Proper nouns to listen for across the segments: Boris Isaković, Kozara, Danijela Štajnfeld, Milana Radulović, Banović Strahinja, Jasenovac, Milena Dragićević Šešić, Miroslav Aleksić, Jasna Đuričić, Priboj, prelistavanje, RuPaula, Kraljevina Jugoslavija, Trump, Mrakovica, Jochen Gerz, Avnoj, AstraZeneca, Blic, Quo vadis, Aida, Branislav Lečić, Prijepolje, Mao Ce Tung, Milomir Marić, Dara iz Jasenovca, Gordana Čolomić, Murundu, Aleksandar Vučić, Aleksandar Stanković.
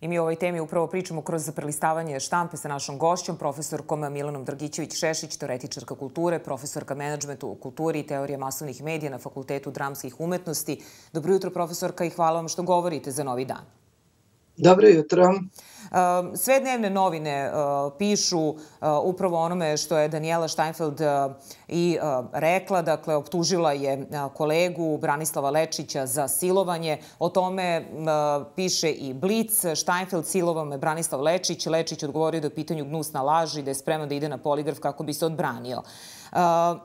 I mi o ovoj temi upravo pričamo kroz prelistavanje štampe sa našom gošćom, profesorkom Milenom Dragićević Šešić, teoretičarka kulture, profesorka menadžmentu u kulturi i teorije masovnih medija na Fakultetu dramskih umetnosti. Dobro jutro, profesorka, i hvala vam što govorite za Novi dan. Dobro jutro. Sve dnevne novine pišu upravo onome što je Danijela Štajnfeld i rekla. Dakle, optužila je kolegu Branislava Lečića za silovanje. O tome piše i Blic. Štajnfeld: silovao me Branislav Lečić. Lečić odgovorio da je u pitanju gnusna laž i da je spreman da ide na poligraf kako bi se odbranio.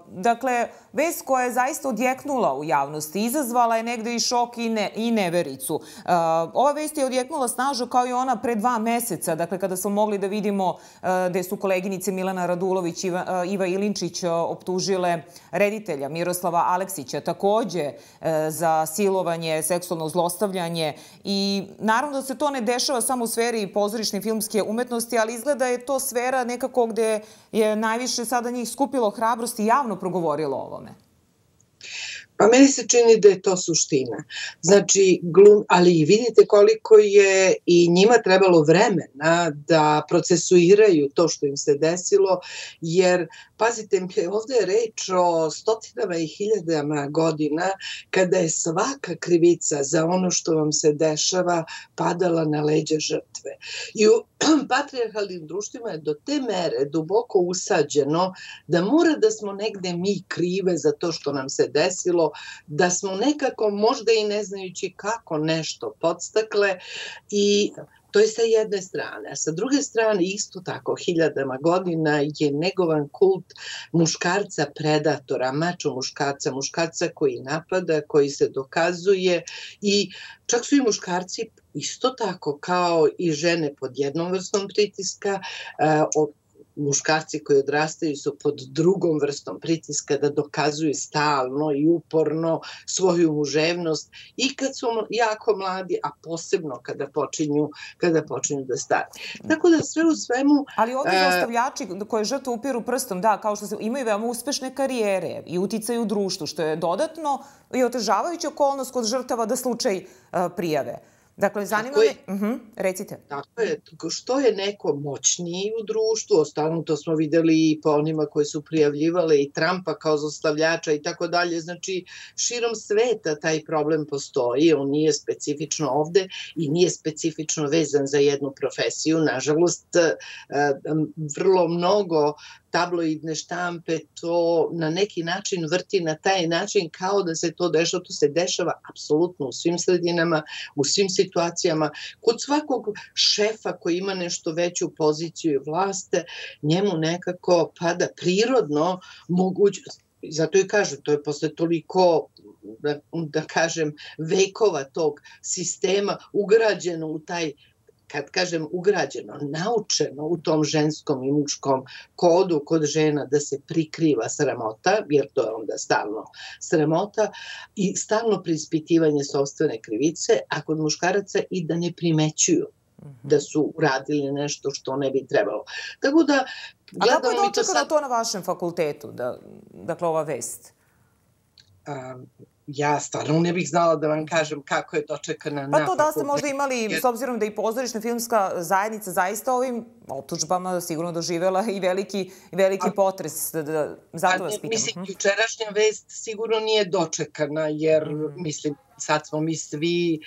Dakle, vest koja je zaista odjeknula u javnosti, izazvala je negde i šok i nevericu. Ova vest je odjeknula snažno kao i ona pre 2 meseca, dakle kada smo mogli da vidimo gde su koleginice Milana Radulović i Iva Ilinčić optužile reditelja Miroslava Aleksića takođe za silovanje, seksualno zlostavljanje. I naravno da se to ne dešava samo u sferi pozorišne i filmske umetnosti, ali izgleda je to sfera nekako gde je najviše sada njih skupilo hrabrosti i javno progovorilo o ovome? Pa meni se čini da je to suština. Znači, ali vidite koliko je i njima trebalo vremena da procesuiraju to što im se desilo, jer, pazite, ovdje je reč o stotinama i hiljadama godina kada je svaka krivica za ono što vam se dešava padala na leđa žrtve. I u patrijarhalnim društvima je do te mere duboko usađeno da mora da smo negde mi krive za to što nam se desilo, da smo nekako, možda i ne znajući kako, nešto podstakle. I to je sa jedne strane. A sa druge strane, isto tako, hiljadama godina je negovan kult muškarca predatora, mačo muškarca, muškarca koji napada, koji se dokazuje. I čak su i muškarci, isto tako kao i žene, pod jednom vrstom pritiska, muškarci koji odrastaju su pod drugom vrstom pritiska da dokazuju stalno i uporno svoju muževnost i kad su jako mladi, a posebno kada počinju da stare. Tako da sve u svemu... Ali ovdje zlostavljači koje žrtve upiru prstom, da, kao što se imaju veoma uspešne karijere i uticaju u društvu, što je dodatno i otežavajuća okolnost kod žrtava da slučaj prijave. Dakle, zanima me, recite. Tako je, što je neko moćniji u društvu, ostalom to smo videli i po onima koji su prijavljivale i Trumpa kao zlostavljača i tako dalje. Znači, širom sveta taj problem postoji, on nije specifično ovde i nije specifično vezan za jednu profesiju. Nažalost, vrlo mnogo tabloidne štampe to na neki način vrti na taj način kao da se to dešava. To se dešava apsolutno u svim sredinama, u svim situacijama. Kod svakog šefa koji ima nešto veću poziciju i vlast, njemu nekako pada prirodno mogućnost. Zato i kažem, to je posle toliko, da kažem, vekova tog sistema ugrađeno u taj, kad kažem ugrađeno, naučeno u tom ženskom i muškom kodu kod žena da se prikriva sramota, jer to je onda stalno sramota, i stalno preispitivanje sopstvene krivice, a kod muškaraca i da ne primećuju da su uradili nešto što ne bi trebalo. Tako da... A kako je dočekala to na vašem fakultetu, dakle, ova vest? Ja stvarno ne bih znala da vam kažem kako je dočekana na fakultetu. Pa to da ste možda imali, s obzirom da i pozorišna filmska zajednica zaista ovim optužbama sigurno doživjela i veliki potres. Zato vas pitam. Mislim, jučerašnja vest sigurno nije dočekana, jer mislim... Sad smo mi svi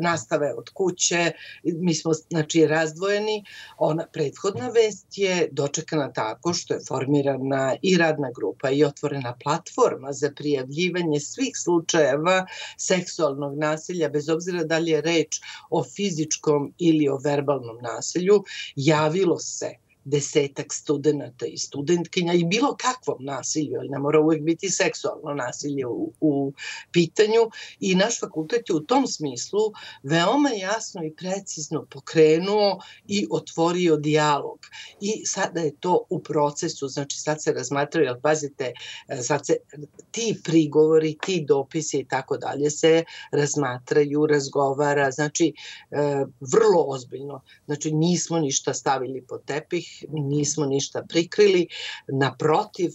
nastave od kuće, mi smo znači razdvojeni. Ona prethodna vest je dočekana tako što je formirana i radna grupa i otvorena platforma za prijavljivanje svih slučajeva seksualnog nasilja, bez obzira da li je reč o fizičkom ili o verbalnom nasilju. Javilo se 10-ak studenta i studentkinja i bilo kakvom nasilju, ali ne mora uvijek biti seksualno nasilje u pitanju. I naš fakultet je u tom smislu veoma jasno i precizno pokrenuo i otvorio dijalog. I sada je to u procesu, znači sad se razmatraju, ali pazite, sad se ti prigovori, ti dopisi i tako dalje se razmatraju, razgovara, znači vrlo ozbiljno. Znači nismo ništa stavili pod tepih, nismo ništa prikrili. Naprotiv,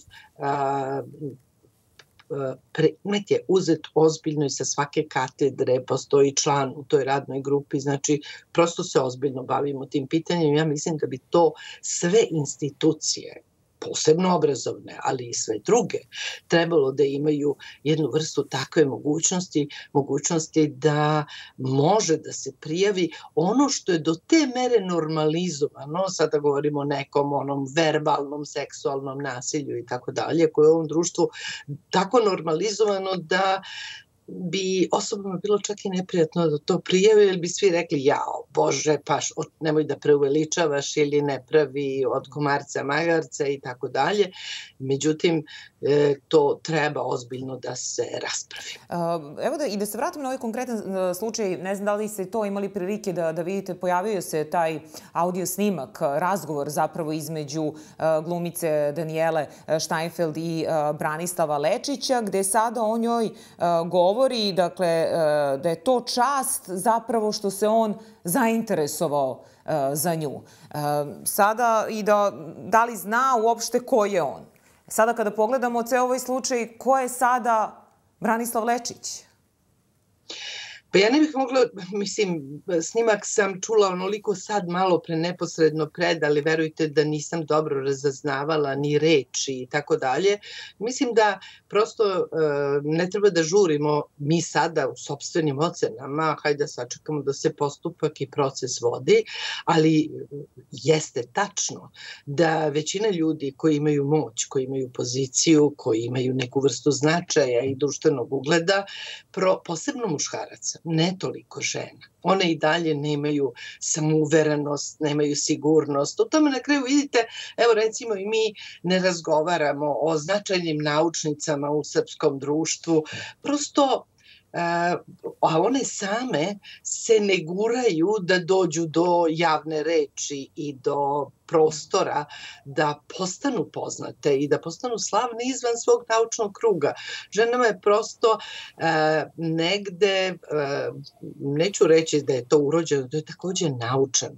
predmet je uzet ozbiljno i sa svake katedre, postoji član u toj radnoj grupi, znači prosto se ozbiljno bavimo tim pitanjem. Ja mislim da bi to sve institucije, posebno obrazovne, ali i sve druge, trebalo da imaju jednu vrstu takve mogućnosti da može da se prijavi ono što je do te mere normalizovano, sada govorimo o nekom onom verbalnom, seksualnom nasilju i tako dalje, koje je u ovom društvu tako normalizovano da bi osobama bilo čak i neprijatno da to prijave, jer bi svi rekli jao, bože, paš, nemoj da preuveličavaš ili ne pravi od komarca magarca i tako dalje. Međutim, to treba ozbiljno da se raspravi. Evo da, i da se vratim na ovaj konkretan slučaj, ne znam da li ste to imali prilike da vidite, pojavio se taj audio snimak, razgovor zapravo između glumice Danijele Štajnfeld i Branislava Lečića, gde sada o njoj govori, dakle, da je to čast zapravo što se on zainteresovao za nju. Sada i da li zna uopšte ko je on? Sada kada pogledamo ceo ovaj slučaj, ko je sada Branislav Lečić? Pa ja ne bih mogla, mislim, snimak sam čula onoliko sad malo pre neposredno pred, ali verujte da nisam dobro razaznavala ni reči i tako dalje. Mislim da prosto ne treba da žurimo mi sada u sopstvenim ocenama, hajde sačekamo da se postupak i proces vodi, ali jeste tačno da većina ljudi koji imaju moć, koji imaju poziciju, koji imaju neku vrstu značaja i društvenog ugleda, posebno muškaraca, ne toliko žena. One i dalje nemaju samouverenost, nemaju sigurnost. O tome na kraju vidite, evo recimo i mi ne razgovaramo o značajnim naučnicama u srpskom društvu. Prosto, a one same se ne guraju da dođu do javne reči i do prostora da postanu poznate i da postanu slavne izvan svog naučnog kruga. Ženama je prosto negde, neću reći da je to urođeno, to je također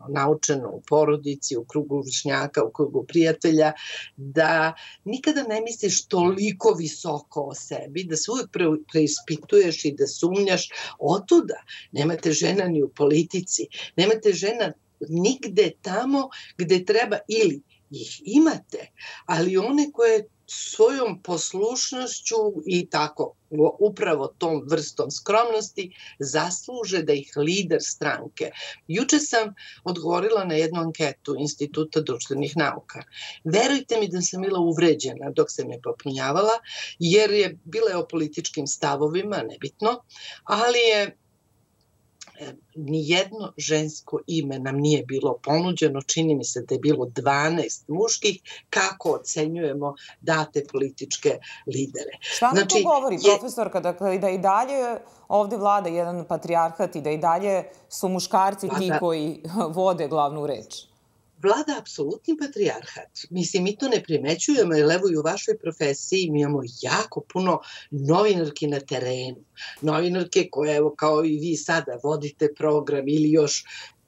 naučeno u porodici, u krugu vršnjaka, u krugu prijatelja, da nikada ne misliš toliko visoko o sebi, da se uvijek preispituješ i da sumnjaš. Otuda nemate žena ni u politici, nemate žena nigde tamo gde treba, ili ih imate, ali one koje svojom poslušnošću i tako upravo tom vrstom skromnosti zasluže da ih lider stranke. Juče sam odgovorila na jednu anketu Instituta društvenih nauka. Verujte mi da sam bila uvređena dok sam je popunjavala, jer je bila o političkim stavovima, nebitno, ali je nijedno žensko ime nam nije bilo ponuđeno. Čini mi se da je bilo 12 muških. Kako ocenjujemo date političke lidere? Šta nam to govori, profesorka? Dakle, da i dalje ovdje vlada jedan patrijarhat i da i dalje su muškarci ti koji vode glavnu reč. Vlada apsolutni patrijarhat. Mislim, mi to ne primećujemo, jer evo i u vašoj profesiji mi imamo jako puno novinarki na terenu. Novinarke koje, evo, kao i vi sada vodite program ili još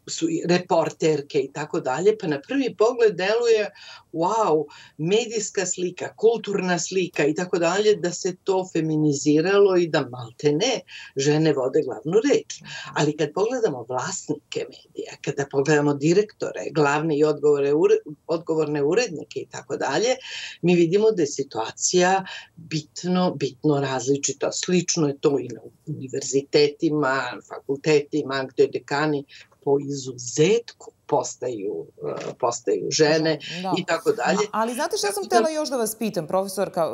su reporterke i tako dalje, pa na prvi pogled deluje, wow, medijska slika, kulturna slika i tako dalje, da se to feminiziralo i da malte ne žene vode glavnu reč. Ali kad pogledamo vlasnike medija, kada pogledamo direktore, glavne i odgovorne urednike i tako dalje, mi vidimo da je situacija bitno različita. Slično je to i na univerzitetima, fakultetima, gde dekani po izuzetku postaju žene i tako dalje. Ali znate što sam htjela još da vas pitam, profesorka,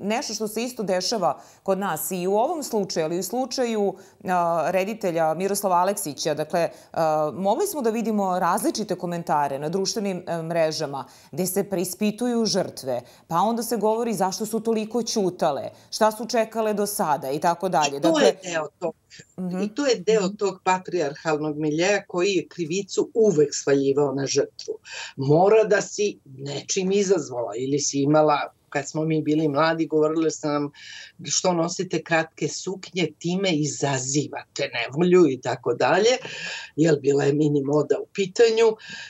nešto što se isto dešava kod nas i u ovom slučaju, ali i u slučaju reditelja Miroslava Aleksića. Dakle, mogli smo da vidimo različite komentare na društvenim mrežama gde se preispituju žrtve, pa onda se govori zašto su toliko ćutale, šta su čekale do sada i tako dalje. I to je deo tog patrijarhalnog miljeja koji je krivicu uvek svaljivao na žrtvu. Mora da si nečim izazvala ili si imala kad smo mi bili mladi, govorili sam nam što nosite kratke suknje, time izazivate nevolju i tako dalje, jer bila je mini moda u pitanju.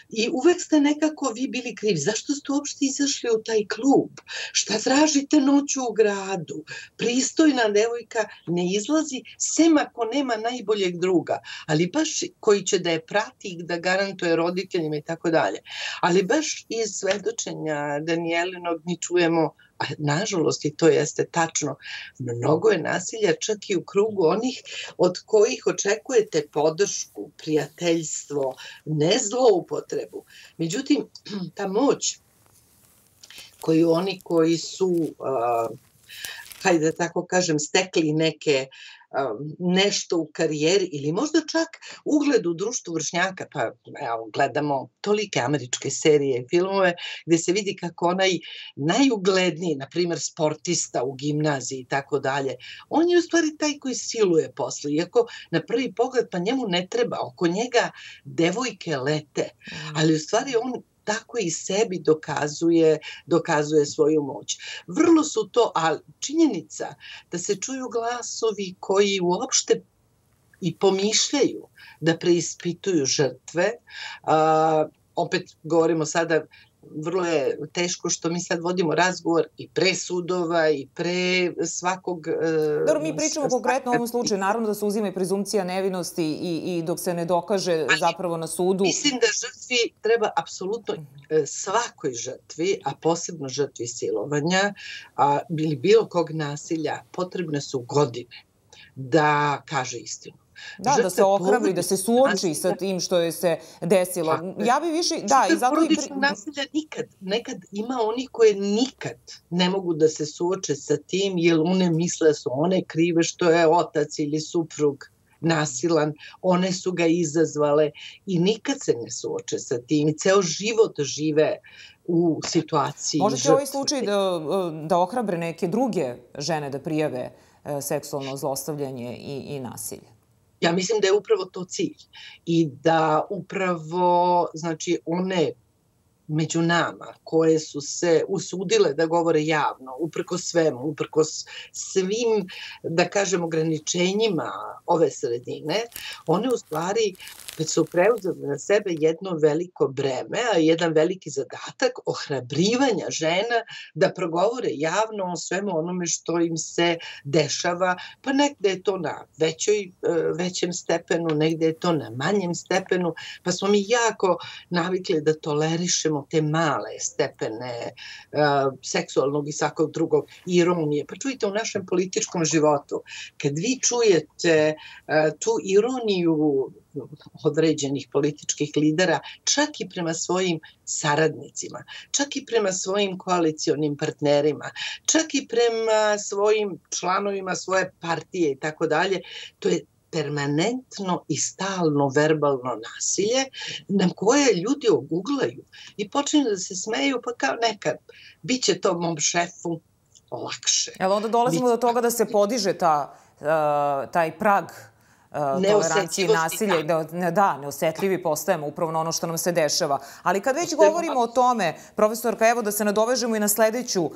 I uvek ste nekako vi bili krivi. Zašto ste uopšte izašli u taj klub? Šta tražite noću u gradu? Pristojna devojka ne izlazi, sem ako nema najboljeg druga, ali baš koji će da je prati, da garantuje roditeljima i tako dalje. Ali baš iz svedočenja Danijelinog mi čujemo, a nažalost i to jeste tačno, mnogo je nasilja čak i u krugu onih od kojih očekujete podršku, prijateljstvo, ne zloupotrebu. Međutim, ta moć koju oni koji su, hajde da tako kažem, stekli neke nešto u karijeri ili možda čak ugled u društvu vršnjaka, pa evo, gledamo tolike američke serije i filmove gdje se vidi kako onaj najugledniji, na primjer sportista u gimnaziji i tako dalje, on je u stvari taj koji siluje posle, iako na prvi pogled pa njemu ne treba, oko njega devojke lete, ali u stvari on tako i sebi dokazuje svoju moć. Vrlo su to, ali činjenica da se čuju glasovi koji uopšte i pomišljaju da preispituju žrtve. Opet govorimo sada, vrlo je teško što mi sad vodimo razgovor i pre sudova i pre svakog... Dobro, mi pričamo konkretno o ovom slučaju. Naravno da se uzima i prezumpcija nevinosti i dok se ne dokaže zapravo na sudu. Mislim da žrtvi treba apsolutno, svakoj žrtvi, a posebno žrtvi silovanja ili bilo kog nasilja, potrebne su godine da kaže istinu. Da, da se ohrabri, da se suoči sa tim što je se desilo. Ja bi više... Žrtve porodičnog nasilja nekad ima onih koje nikad ne mogu da se suoče sa tim, jer one misle su one krive što je otac ili suprug nasilan, one su ga izazvale i nikad se ne suoče sa tim. I ceo život žive u situaciji žrtve. Može će ovaj slučaj da ohrabre neke druge žene da prijave seksualno zlostavljanje i nasilje? Ja mislim da je upravo to cilj i da upravo, znači, one među nama koje su se usudile da govore javno, uprkos svemu, uprkos svim, da kažem, ograničenjima ove sredine, one u stvari su preuzele na sebe jedno veliko breme, a jedan veliki zadatak ohrabrivanja žena da progovore javno o svemu onome što im se dešava, pa negde je to na većem stepenu, negde je to na manjem stepenu, pa smo mi jako navikli da tolerišemo te male stepene seksualnog i svakog drugog ironije. Pa čujte, u našem političkom životu, kad vi čujete tu ironiju određenih političkih lidera, čak i prema svojim saradnicima, čak i prema svojim koalicijonim partnerima, čak i prema svojim članovima svoje partije i tako dalje, to je permanentno i stalno verbalno nasilje nam koje ljudi oguglaju i počinju da se smeju, pa kao nekad, bit će to mom šefu lakše. Ali onda dolazimo do toga da se podiže taj prag tolerancije i nasilje. Da, neosetljivi postajemo upravo na ono što nam se dešava. Ali kad već govorimo o tome, profesorka, evo da se nadovežemo i na sljedeću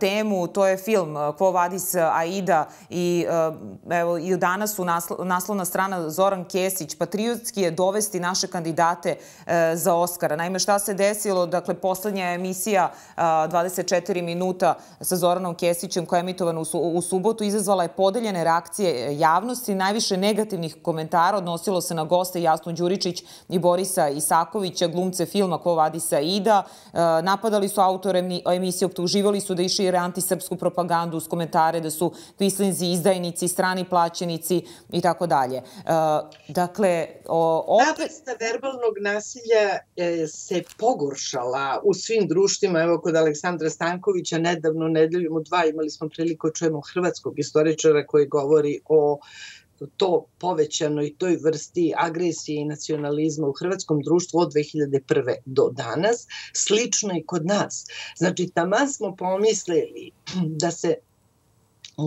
temu, to je film Quo vadis, Aida, i danas su naslovna strana Zoran Kesić, patriotski je dovesti naše kandidate za Oskara. Naime, šta se desilo? Dakle, poslednja emisija 24 minuta sa Zoranom Kesićem koja je emitovana u subotu izazvala je podeljene reakcije javnosti, najviše negativnih komentara odnosilo se na goste Jasnu Đuričić i Borisa Isakovića, glumce filma Quo vadis Aida. Napadali su autore emisije, optuživali su da šire antisrpsku propagandu uz komentare da su kvislinzi, izdajnici, strani plaćenici i tako dalje. Dakle, ta vrsta verbalnog nasilja se pogoršala u svim društvima. Evo, kod Aleksandra Stankovića nedavno, nedeljom u dva, imali smo priliku čujemo hrvatskog istoričara koji govori o to povećano i toj vrsti agresije i nacionalizma u hrvatskom društvu od 2001. do danas, slično i kod nas. Znači, taman smo pomislili da se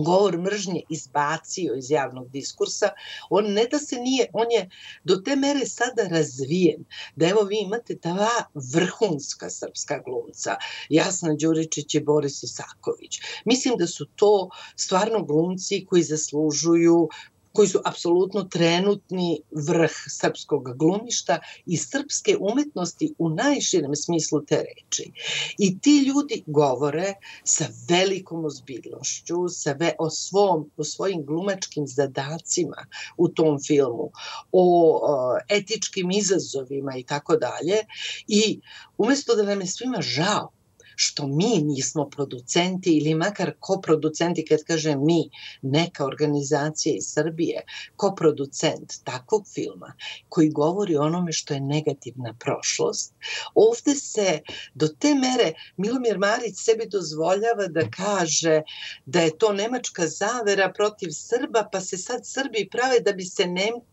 govor mržnje izbacio iz javnog diskursa, on ne da se nije, on je do te mere sada razvijen, da evo vi imate dva vrhunska srpska glumca, Jasna Đuričić i Boris Isaković. Mislim da su to stvarno glumci koji zaslužuju, koji su apsolutno trenutni vrh srpskog glumišta i srpske umetnosti u najširem smislu te reči. I ti ljudi govore sa velikom ozbiljnošću o svojim glumačkim zadacima u tom filmu, o etičkim izazovima i tako dalje. I umjesto da nam je svima žao što mi nismo producenti ili makar koproducenti, kad kažem mi, neka organizacija iz Srbije, koproducent takvog filma koji govori o onome što je negativna prošlost. Ovde se do te mere Milomir Marić sebi dozvoljava da kaže da je to nemačka zavera protiv Srba, pa se sad Srbi prave da bi se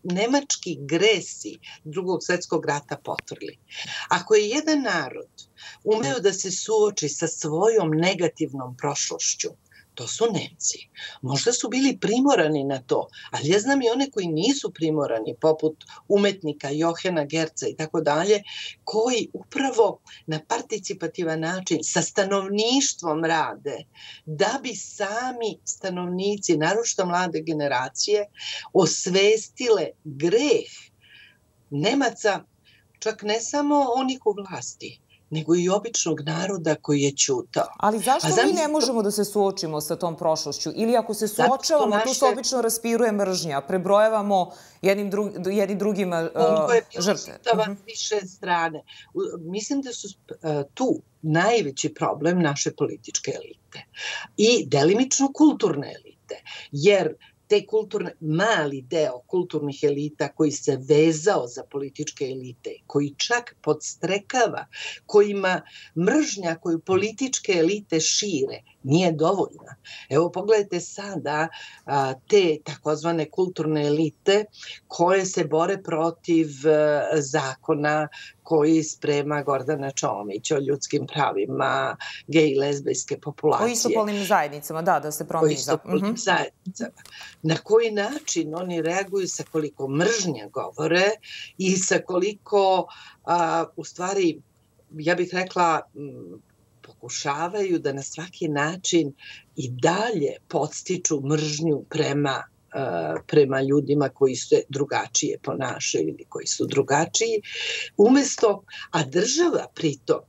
nemački gresi Drugog svjetskog rata potrli. Ako je jedan narod umeo da se suoči sa svojom negativnom prošlošću, to su Nemci. Možda su bili primorani na to, ali ja znam i one koji nisu primorani, poput umetnika Johena Gerca i tako dalje, koji upravo na participativan način sa stanovništvom rade da bi sami stanovnici, naročito mlade generacije, osvestile greh Nemaca, čak ne samo onih u vlasti, nego i običnog naroda koji je ćutao. Ali zašto mi ne možemo da se suočimo sa tom prošlošću? Ili ako se suočavamo, tu se obično raspiruje mržnja, prebrojavamo jednim drugima žrtve. Ovo je više strane. Mislim da su tu najveći problem naše političke elite i delimično kulturne elite, jer te mali deo kulturnih elita koji se vezao za političke elite, koji čak podstrekava, kojima mržnja koju političke elite šire nije dovoljna. Evo pogledajte sada te takozvane kulturne elite koje se bore protiv zakona koji sprema Gordana Čolomić o ljudskim pravima gej i lezbijske populacije. O istopolnim zajednicama, da se promiče. O istopolnim zajednicama. Na koji način oni reaguju, sa koliko mržnja govore i sa koliko, u stvari, ja bih rekla, pokušavaju da na svaki način i dalje podstiču mržnju prema ljudima koji se drugačije ponašaju ili koji su drugačiji. Umjesto, a država pritom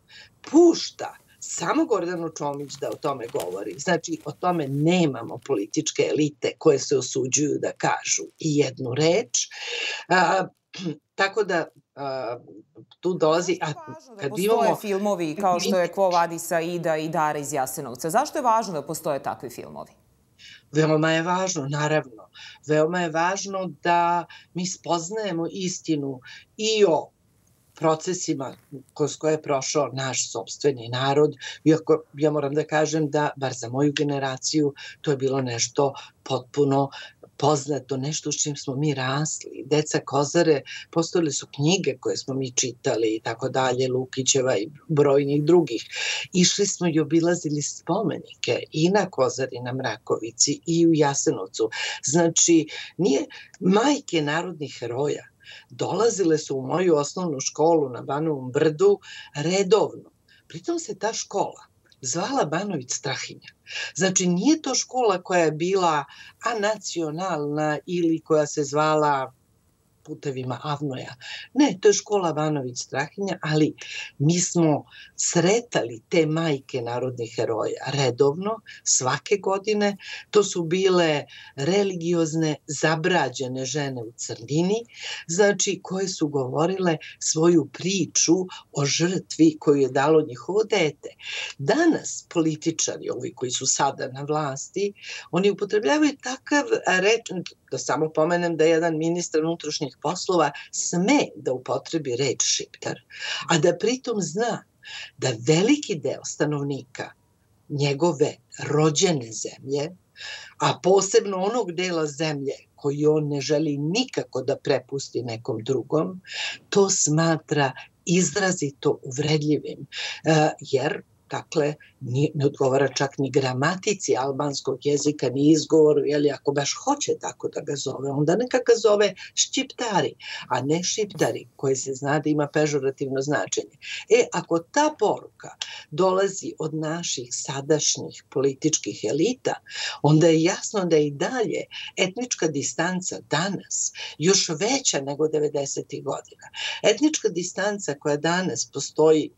pušta samo Gordanu Čomić da o tome govori. Znači, o tome nemamo političke elite koje se osuđuju da kažu i jednu reč. Tako da tu dolazi... Zašto je važno da postoje filmovi kao što je Quo vadis, Aida i Dara iz Jasenovca? Zašto je važno da postoje takvi filmovi? Veoma je važno, naravno. Veoma je važno da mi spoznajemo istinu i o procesima kroz koje je prošao naš sopstveni narod. Iako ja moram da kažem da, bar za moju generaciju, to je bilo nešto potpuno poznato, nešto s čim smo mi rasli. Deca Kozare, postojale su knjige koje smo mi čitali i tako dalje, Lukićeva i brojnih drugih. Išli smo i obilazili spomenike i na Kozari, na Mrakovici i u Jasenovcu. Znači, nije majke narodnih heroja dolazile su u moju osnovnu školu na Banovom brdu redovno. Pritom se ta škola zvala Banović Strahinja. Znači, nije to škola koja je bila anacionalna ili koja se zvala putevima Avnoja. Ne, to je škola Banović Strahinja, ali mi smo sretali te majke narodnih heroja redovno, svake godine. To su bile religiozne, zabrađene žene u crnini, znači koje su govorile svoju priču o žrtvi koju je dalo njihovo dete. Danas političari, ovi koji su sada na vlasti, oni upotrebljavaju takav rečnik, da samo pomenem da je jedan ministar unutrašnjih poslova sme da upotrebi reč šiptar, a da pritom zna da veliki deo stanovnika njegove rođene zemlje, a posebno onog dela zemlje koji on ne želi nikako da prepusti nekom drugom, to smatra izrazito uvredljivim, jer Dakle, ne odgovara čak ni gramatici albanskog jezika, ni izgovoru, jeli ako baš hoće tako da ga zove, onda neka ga zove šćiptari, a ne šiptari, koji se zna da ima pežorativno značenje. Ako ta poruka dolazi od naših sadašnjih političkih elita, onda je jasno da i dalje etnička distanca danas još veća nego 90. godina. Etnička distanca koja danas postoji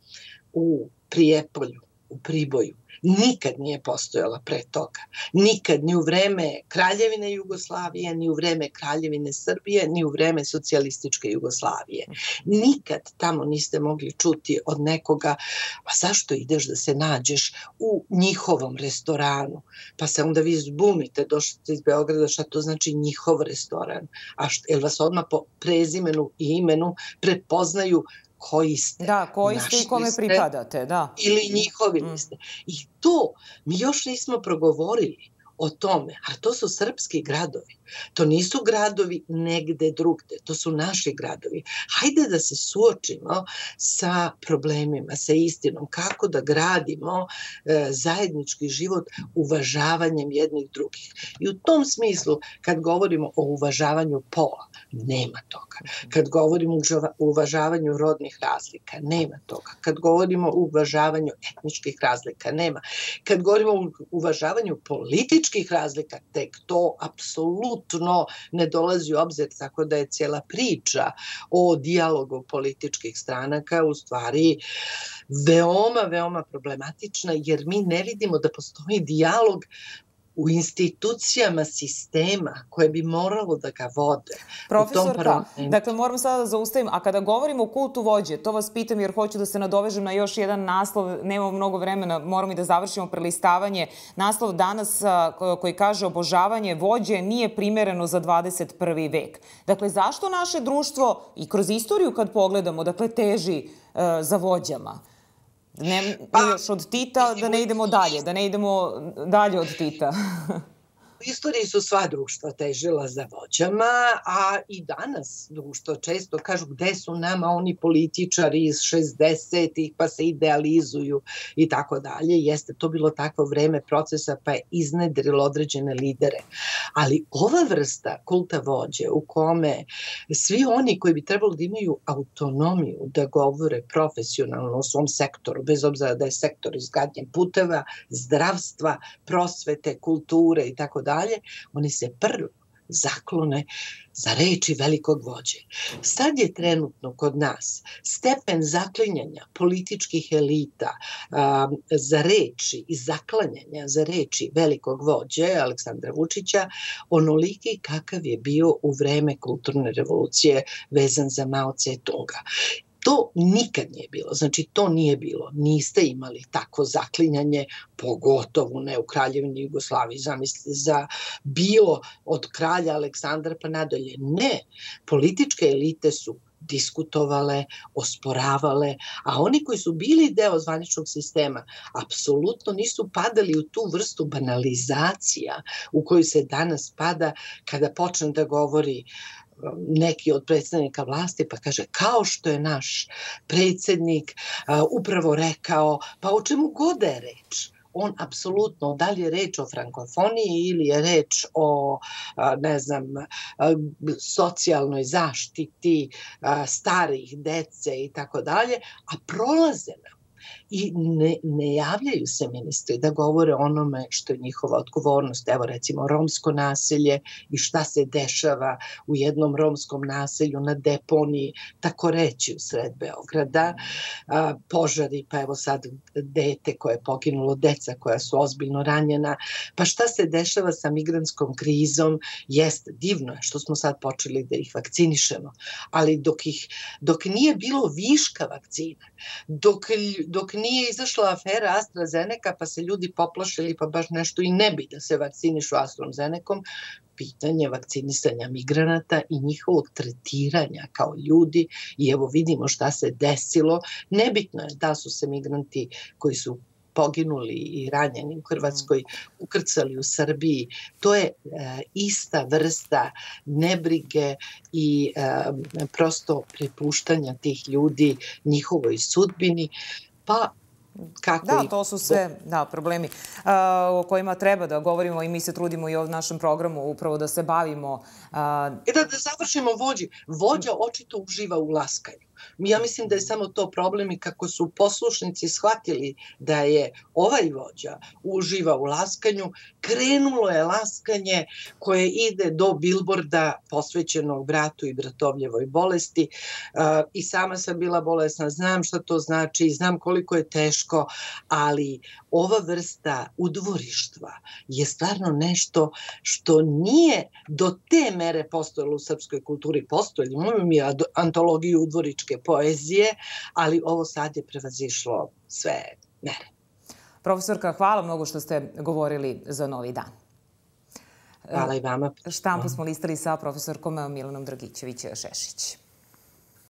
u Prijepolju, u Priboju, nikad nije postojala pre toga. Nikad, ni u vreme Kraljevine Jugoslavije, ni u vreme Kraljevine Srbije, ni u vreme socijalističke Jugoslavije. Nikad tamo niste mogli čuti od nekoga pa zašto ideš da se nađeš u njihovom restoranu? Pa se onda vi zbunite, došli iz Beograda, šta to znači njihov restoran? A jel vas odmah po prezimenu i imenu prepoznaju koji ste, naši i kome pripadate, da. Ili njihovi niste. I to mi još nismo progovorili o tome, a to su srpski gradovi. To nisu gradovi negde drugde, to su naši gradovi. Hajde da se suočimo sa problemima, sa istinom, kako da gradimo zajednički život uvažavanjem jednih drugih. I u tom smislu, kad govorimo o uvažavanju pola, nema toga. Kad govorimo o uvažavanju rodnih razlika, nema toga. Kad govorimo o uvažavanju etničkih razlika, nema. Kad govorimo o uvažavanju političkih razlika, tek to apsolutno ne dolazi u obzir, tako da je cijela priča o dijalogu političkih stranaka u stvari veoma problematična, jer mi ne vidimo da postoji dijalog u institucijama sistema koje bi moralo da ga vode. Profesorka, dakle moram sada da zaustavim, a kada govorimo o kultu vođe, to vas pitam jer hoću da se nadovežem na još jedan naslov, nemamo mnogo vremena, moram i da završimo prelistavanje. Naslov danas koji kaže obožavanje vođe nije primereno za 21. vek. Dakle, zašto naše društvo i kroz istoriju kad pogledamo, dakle, teži za vođama? Još od Tita, da ne idemo dalje, od Tita. U istoriji su sva društva težila za vođama, a i danas društvo često kažu gde su nama oni političari iz 60-ih pa se idealizuju i tako dalje. Jeste to bilo takvo vreme procesa pa je iznedrilo određene lidere. Ali ova vrsta kulta vođe u kome svi oni koji bi trebalo da imaju autonomiju da govore profesionalno o svom sektoru, bez obzira da je sektor izgradnje puteva, zdravstva, prosvete, kulture i tako dalje, oni se prvo zaklone za reči velikog vođe. Sad je trenutno kod nas stepen zaklinjanja političkih elita za reči i zaklanjanja za reči velikog vođe Aleksandra Vučića onoliki kakav je bio u vreme kulturne revolucije vezan za Mao Ce Tunga. To nikad nije bilo. Znači, to nije bilo. Niste imali takvo zaklinjanje, pogotovo ne u Kraljevini Jugoslaviji, zamislite, za bilo od kralja Aleksandra pa nadalje. Ne. Političke elite su diskutovale, osporavale, a oni koji su bili deo zvaničnog sistema apsolutno nisu padali u tu vrstu banalizacija u koju se danas pada kada počne da govori neki od predstavnika vlasti, pa kaže kao što je naš predsednik upravo rekao, pa o čemu god je reč. On apsolutno, da li je reč o frankofoniji ili je reč o, ne znam, socijalnoj zaštiti starih, dece i tako dalje, a prolaze nam. I ne javljaju se ministri da govore onome što je njihova odgovornost. Evo recimo romsko naselje i šta se dešava u jednom romskom naselju na deponiji, tako reći u sred Beograda. Požari, pa evo sad dete koje je poginulo, deca koja su ozbiljno ranjena. Pa šta se dešava sa migrantskom krizom? Jeste, divno je što smo sad počeli da ih vakcinišemo, ali dok nije bilo viška vakcina, dok nije izašla afera AstraZeneca pa se ljudi poplašili pa baš nešto i ne bi da se vakcinišu AstraZenecom, pitanje vakcinisanja migranata i njihovog tretiranja kao ljudi i evo vidimo šta se desilo. Nebitno je da su se migranti koji su poginuli i ranjeni u Hrvatskoj ukrcali u Srbiji. To je ista vrsta nebrige i prosto prepuštanja tih ljudi njihovoj sudbini. Pa Da, to su sve problemi o kojima treba da govorimo i mi se trudimo i u našem programu upravo da se bavimo. Da završimo vođi. Vođa očito uživa u laskanju. Ja mislim da je samo to problem i kako su poslušnici shvatili da je ovaj vođa uživa u laskanju, krenulo je laskanje koje ide do bilborda posvećenog bratu i bratovljevoj bolesti. I sama sam bila bolesna, znam šta to znači, znam koliko je teško, ali ova vrsta udvorištva je stvarno nešto što nije do te mere postojalo u srpskoj kulturi. Postojimo mi antologiju udvoričke poezije, ali ovo sad je prevazišlo sve mere. Profesorka, hvala mnogo što ste govorili za Novi dan. Hvala i vama. Štampu smo listali sa profesorkom Milenom Dragićević Šešić.